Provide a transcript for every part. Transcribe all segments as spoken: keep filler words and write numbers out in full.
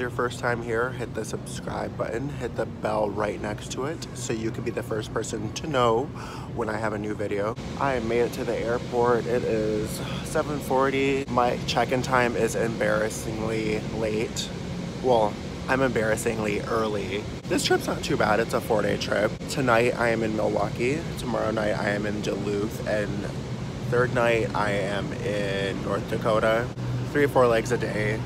is your first time here, hit the subscribe button, hit the bell right next to it so you can be the first person to know when I have a new video. I made it to the airport. It is seven forty. My check-in time is embarrassingly late. Well, I'm embarrassingly early. This trip's not too bad. It's a four-day trip. Tonight I am in Milwaukee. Tomorrow night I am in Duluth, and third night I am in North Dakota. Three or four legs a day.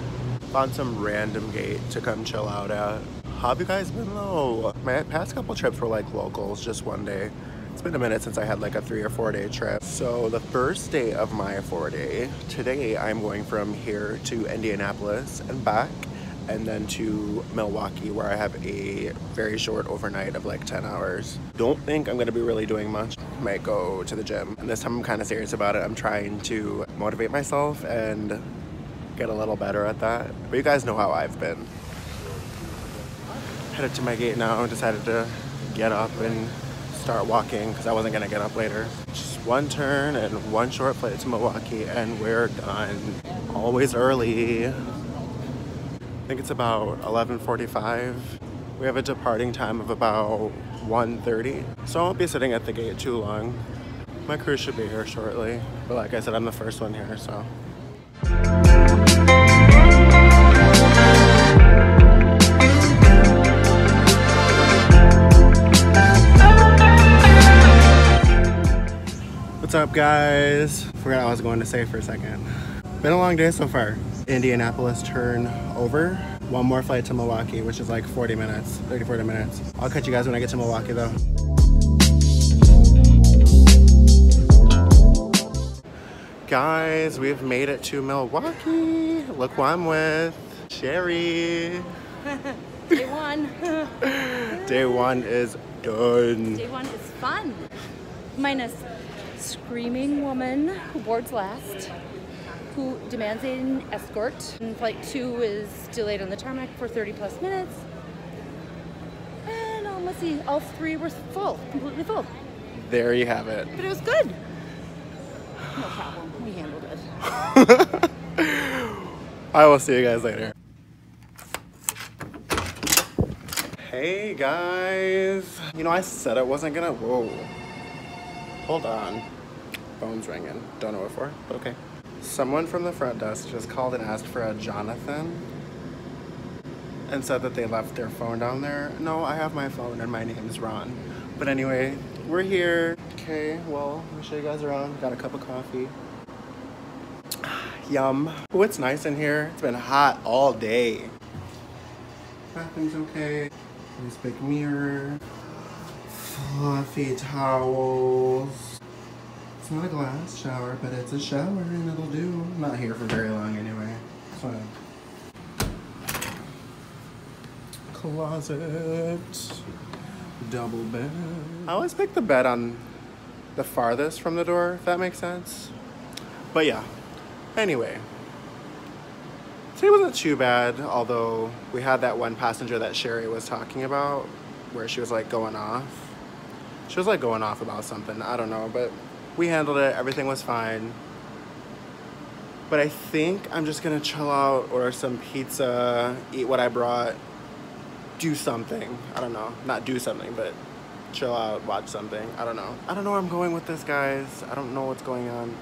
Found some random gate to come chill out at. How have you guys been though? My past couple trips were like locals, just one day. It's been a minute since I had like a three or four day trip. So the first day of my four day, today I'm going from here to Indianapolis and back, and then to Milwaukee where I have a very short overnight of like ten hours. Don't think I'm gonna be really doing much. Might go to the gym. And this time I'm kind of serious about it. I'm trying to motivate myself and get a little better at that. But you guys know how I've been. Headed to my gate now and decided to get up and start walking because I wasn't gonna get up later. Just one turn and one short flight to Milwaukee and we're done. Always early. I think it's about eleven forty-five. We have a departing time of about one thirty, so I won't be sitting at the gate too long. My crew should be here shortly, but like I said, I'm the first one here, so. What's up, guys? Forgot what I was going to say for a second. Been a long day so far. Indianapolis turn over. One more flight to Milwaukee, which is like forty minutes, thirty, forty minutes. I'll catch you guys when I get to Milwaukee though. Guys, we've made it to Milwaukee. Look who I'm with, Sherry. Day one. Day one is done. Day one is fun. Minus screaming woman who boards last, who demands an escort. And flight two is delayed on the tarmac for thirty plus minutes. And um, let's see, all three were full, completely full. There you have it. But it was good. No problem, we handled it. I will see you guys later. Hey guys. You know, I said I wasn't gonna, whoa. Hold on, phone's ringing. Don't know what for, but okay. Someone from the front desk just called and asked for a Jonathan and said that they left their phone down there. No, I have my phone and my name is Ron. But anyway, we're here. Okay, well, I'll show you guys around. Got a cup of coffee. Yum. Oh, it's nice in here. It's been hot all day. Nothing's okay. Nice big mirror. Fluffy towels. It's not a glass shower, but it's a shower and it'll do. I'm not here for very long anyway. So. Closet. Double bed. I always pick the bed on the farthest from the door, if that makes sense. But yeah, anyway. Today wasn't too bad, although we had that one passenger that Sherry was talking about where she was like going off. She was like going off about something, I don't know, but we handled it, everything was fine. But I think I'm just gonna chill out, order some pizza, eat what I brought, do something. I don't know, not do something, but chill out, watch something, I don't know. I don't know where I'm going with this, guys. I don't know what's going on,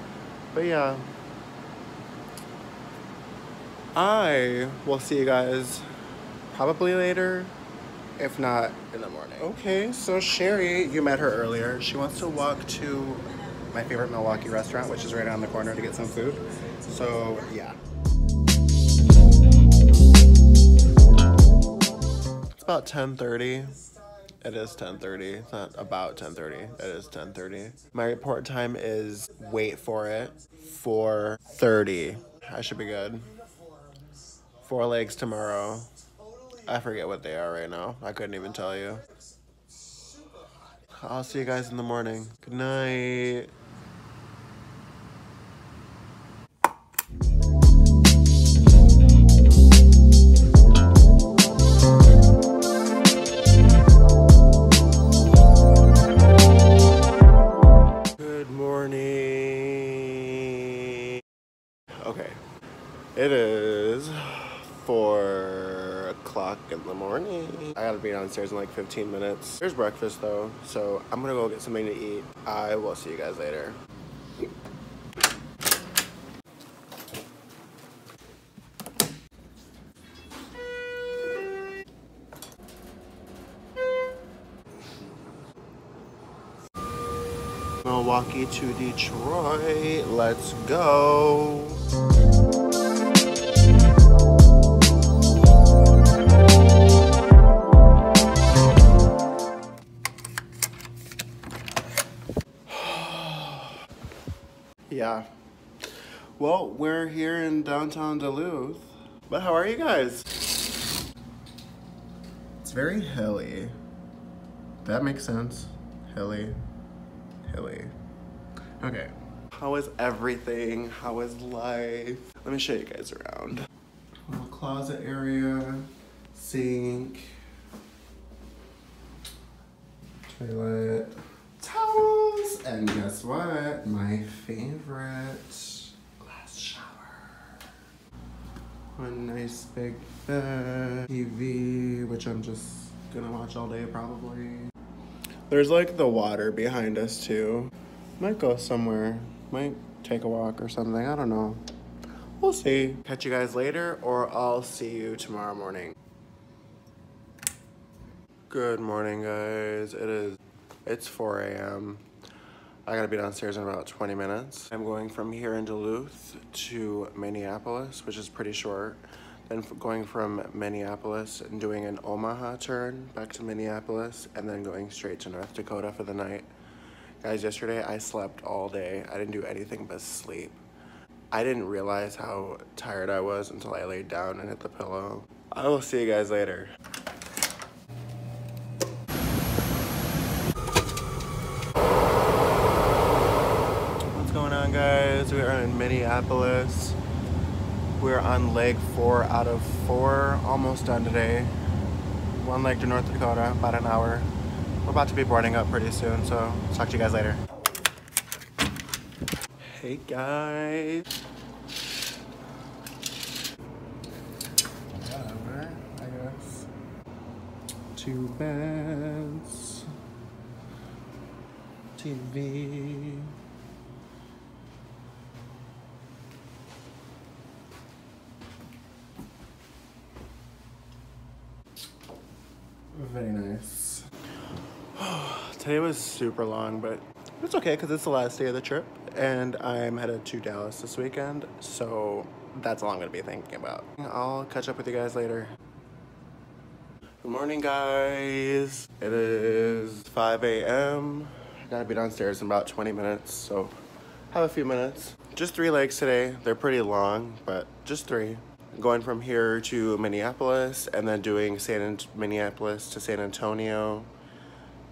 but yeah. I will see you guys probably later, if not in the morning. Okay, so Sherry, you met her earlier. She wants to walk to my favorite Milwaukee restaurant, which is right around the corner, to get some food. So yeah. It's about ten thirty. It is ten thirty. It's not about ten thirty. It is ten thirty. My report time is, wait for it, four thirty. I should be good. Four legs tomorrow. I forget what they are right now. I couldn't even tell you. I'll see you guys in the morning. Good night. Good morning. Okay. It is four gotta be downstairs in like fifteen minutes. There's breakfast though, so I'm gonna go get something to eat. I will see you guys later. Milwaukee to Detroit, let's go. Yeah. Well, we're here in downtown Duluth. But how are you guys? It's very hilly. That makes sense. Hilly. Hilly. Okay. How is everything? How is life? Let me show you guys around. Little closet area. Sink. Toilet. Towels! And guess what? My favorite. Glass shower. One nice big bed. T V, which I'm just gonna watch all day probably. There's like the water behind us too. Might go somewhere. Might take a walk or something. I don't know. We'll see. Catch you guys later, or I'll see you tomorrow morning. Good morning, guys. It is It's four A M I gotta be downstairs in about twenty minutes. I'm going from here in Duluth to Minneapolis, which is pretty short. Then going from Minneapolis and doing an Omaha turn back to Minneapolis, and then going straight to North Dakota for the night. Guys, yesterday I slept all day. I didn't do anything but sleep. I didn't realize how tired I was until I laid down and hit the pillow. I will see you guys later. Guys, we are in Minneapolis. We're on leg four out of four, almost done today. One leg to North Dakota, about an hour. We're about to be boarding up pretty soon, so talk to you guys later. Hey guys. Whatever, I guess. Two beds. T V. Very nice. Today was super long, but it's okay because it's the last day of the trip and I'm headed to Dallas this weekend, so that's all I'm gonna be thinking about. I'll catch up with you guys later. Good morning, guys. It is five A M I gotta be downstairs in about twenty minutes, so have a few minutes. Just three legs today. They're pretty long, but just three. Going from here to Minneapolis, and then doing San Minneapolis to San Antonio,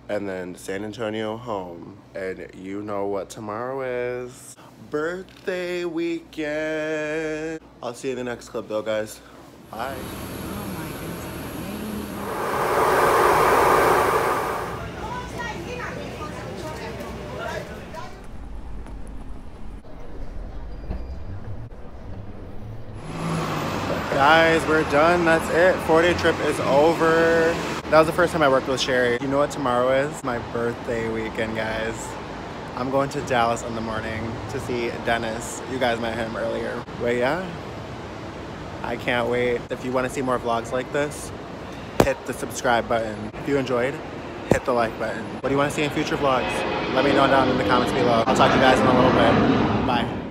and then San Antonio home. And you know what tomorrow is. Birthday weekend. I'll see you in the next clip though, guys. Bye. Guys, we're done. That's it. Four-day trip is over. That was the first time I worked with Sherry. You know what tomorrow is? My birthday weekend, guys. I'm going to Dallas in the morning to see Dennis. You guys met him earlier. But yeah, I can't wait. If you want to see more vlogs like this, hit the subscribe button. If you enjoyed, hit the like button. What do you want to see in future vlogs? Let me know down in the comments below. I'll talk to you guys in a little bit. Bye.